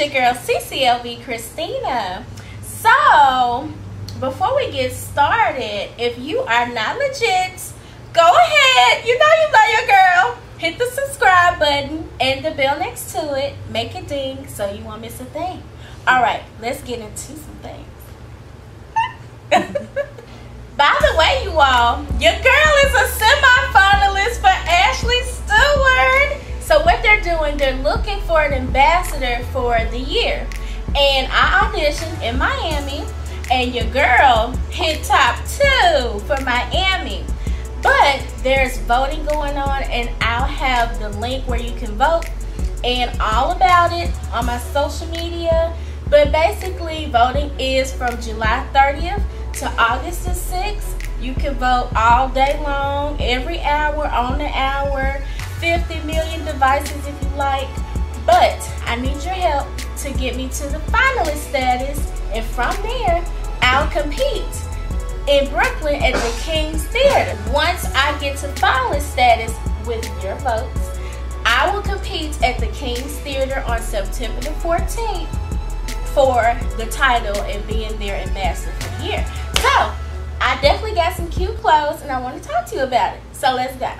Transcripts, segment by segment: your girl CCLV Christina. So before we get started, if you are not legit, go ahead, you know you love your girl, hit the subscribe button and the bell next to it, make it ding so you won't miss a thing. All right, let's get into some things. By the way, you all, your girl is a semi-finalist for Ashley Stewart. So what they're doing, they're looking for an ambassador for the year. And I auditioned in Miami, and your girl hit top 2 for Miami. But there's voting going on, and I'll have the link where you can vote and all about it on my social media. But basically, voting is from July 30th to August the 6th. You can vote all day long, every hour, on the hour. 50 million devices if you like, but I need your help to get me to the finalist status, and from there I'll compete in Brooklyn at the King's Theater. Once I get to finalist status with your votes, I will compete at the King's Theater on September the 14th for the title and being their ambassador for the year. So I definitely got some cute clothes and I want to talk to you about it. So let's go.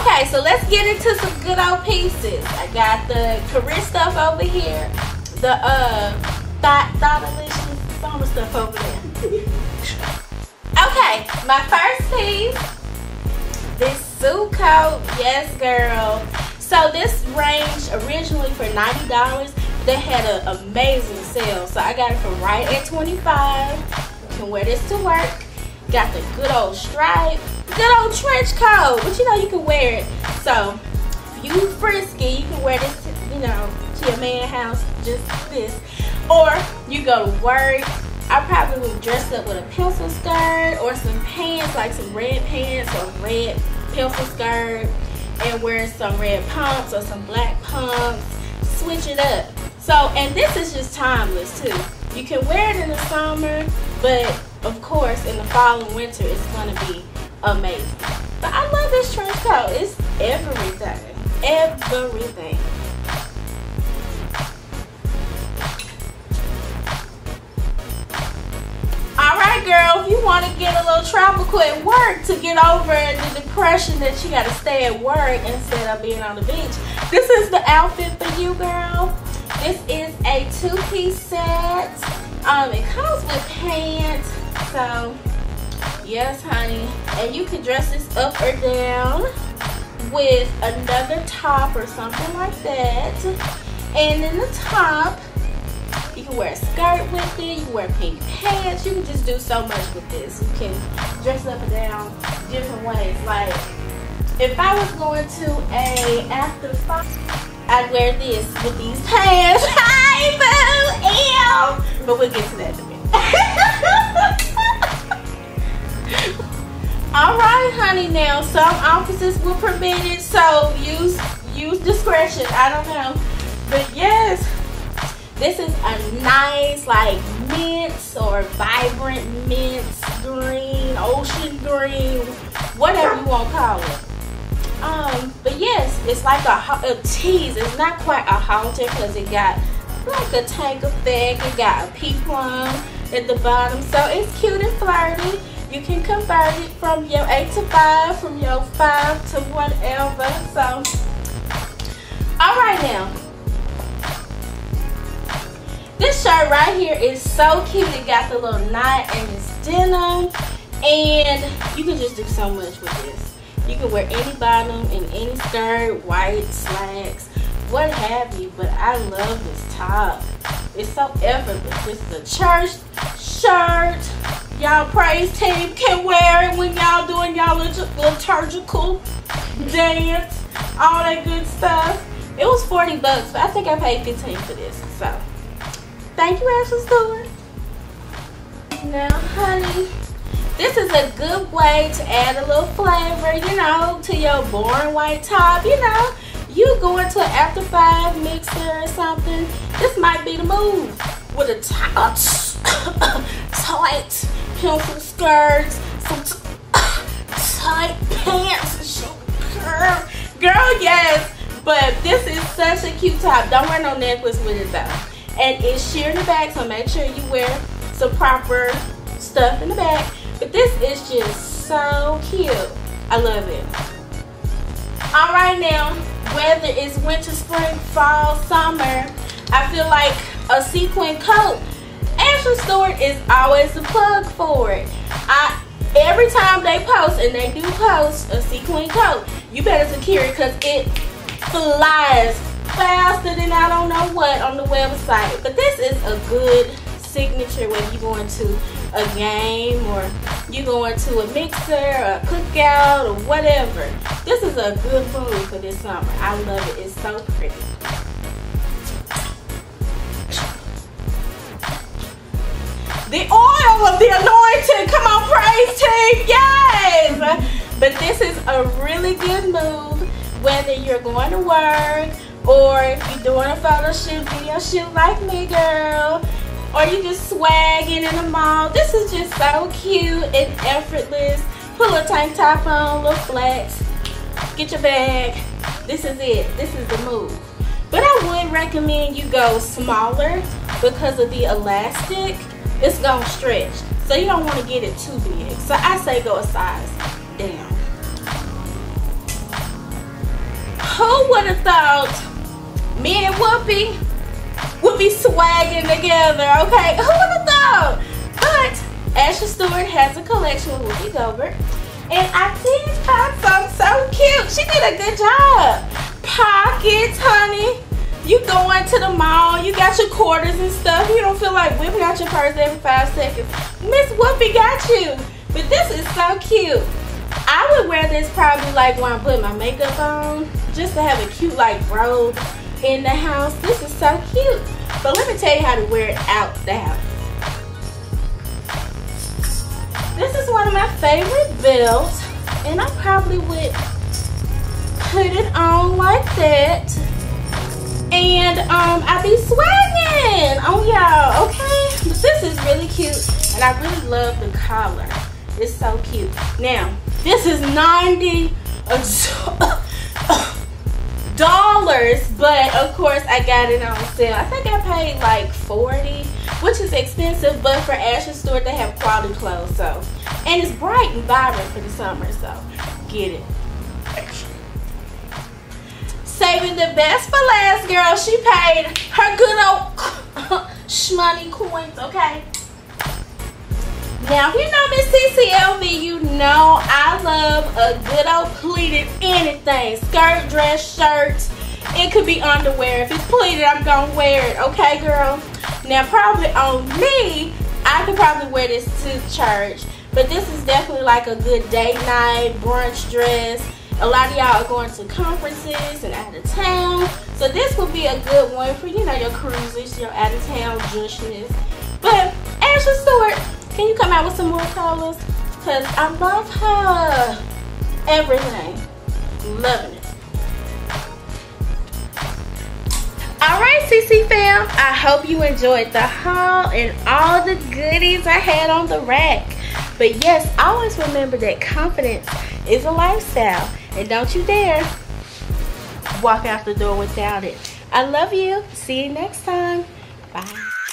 Okay, so let's get into some good old pieces. I got the career stuff over here, the thought-alicious summer stuff over there. Okay, my first piece, this suit coat, yes girl. So this ranged originally for $90. They had an amazing sale, so I got it for right at $25. You can wear this to work. Got the good old stripe. Good old trench coat, but you know you can wear it. So if you frisky, you can wear this, you know, to your man house, just this. Or you go to work. I probably would dress up with a pencil skirt or some pants, like some red pants or red pencil skirt, and wear some red pumps or some black pumps. Switch it up. So, and this is just timeless too. You can wear it in the summer, but of course in the fall and winter it's gonna be amazing. But I love this trench coat. It's everything. Everything. Alright girl, if you want to get a little tropical at work to get over the depression that you got to stay at work instead of being on the beach, this is the outfit for you girl. This is a two-piece set. It comes with pants. So yes, honey. And you can dress this up or down with another top or something like that. And in the top, you can wear a skirt with it. You can wear pink pants. You can just do so much with this. You can dress up and down different ways. Like, if I was going to a after party, I'd wear this with these pants. Hi, boo! Ew! But we'll get to that in a minute. Alright honey, now some offices will permit it, so use discretion, I don't know. But yes, this is a nice like mint or vibrant mint green, ocean green, whatever you want to call it. But yes, it's like a tease. It's not quite a halter because it got like a tangle effect, it got a peplum at the bottom, so it's cute and flirty. You can convert it from your 8 to 5, from your 5 to whatever. So, alright now. This shirt right here is so cute. It got the little knot and it's denim. And you can just do so much with this. You can wear any bottom and any skirt, white, slacks, what have you. But I love this top. It's so effortless. It's the church shirt. Y'all praise team can wear it when y'all doing y'all liturgical dance, all that good stuff. It was 40 bucks, but I think I paid 15 for this. So, thank you, Ashley Stewart. Now, honey, this is a good way to add a little flavor, you know, to your boring white top. You know, you go into an after 5 mixer or something. This might be the move with a top, tight pencil skirts, some tight pants, and girl, yes, But this is such a cute top. Don't wear no necklace with it though. And it's sheer in the back, so make sure you wear some proper stuff in the back. But this is just so cute. I love it. All right now, whether it's winter, spring, fall, summer, I feel like a sequin coat, Ashley Stewart is always the plug for it. Every time they post, and they do post a sequin coat, you better secure it because it flies faster than I don't know what on the website. But this is a good signature when you're going to a game or you're going to a mixer or a cookout or whatever. This is a good move for this summer. I love it. It's so pretty. The oil of the anointing. Come on, praise team. Yes! But this is a really good move whether you're going to work or you're doing a photo shoot, video shoot like me, girl. Or you just swagging in the mall. This is just so cute and effortless. Put a tank top on, little flats. Get your bag. This is it. This is the move. But I would recommend you go smaller because of the elastic. It's gonna stretch, so you don't want to get it too big. So I say go a size down. Who would have thought me and Whoopi would be swagging together? Okay, who would have thought? But Ashley Stewart has a collection with Whoopi Goldberg, and I did find some so cute. She did a good job. Pockets, honey. You going to the mall, you got your quarters and stuff, you don't feel like whipping out your purse every 5 seconds. Miss Whoopi got you. But this is so cute. I would wear this probably like when I put my makeup on, just to have a cute like robe in the house. This is so cute. But let me tell you how to wear it out the house. This is one of my favorite belts, and I probably would put it on like that. And I be swagging on y'all, okay? But this is really cute, and I really love the collar. It's so cute. Now, this is $90, but of course I got it on sale. I think I paid like $40, which is expensive, but for Ashley Stewart, they have quality clothes, so. And it's bright and vibrant for the summer, so get it. Saving the best for last, girl. She paid her good old shmoney coins, okay? Now, if you know Miss CCLV, you know I love a good old pleated anything. Skirt, dress, shirts. It could be underwear. If it's pleated, I'm going to wear it, okay, girl? Now, probably on me, I could probably wear this to church. But this is definitely like a good date night, brunch dress. A lot of y'all are going to conferences and out of town, so this would be a good one for, you know, your cruises, your out of town jushness. But Ashley Stewart, can you come out with some more colors? Because I love her. Everything. Loving it. Alright, CC fam, I hope you enjoyed the haul and all the goodies I had on the rack. But yes, always remember that confidence is a lifestyle. And don't you dare walk out the door without it. I love you. See you next time. Bye.